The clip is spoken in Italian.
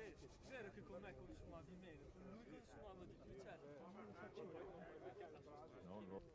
è vero che con me consumavi meno, lui consumava di più, certo. No, no.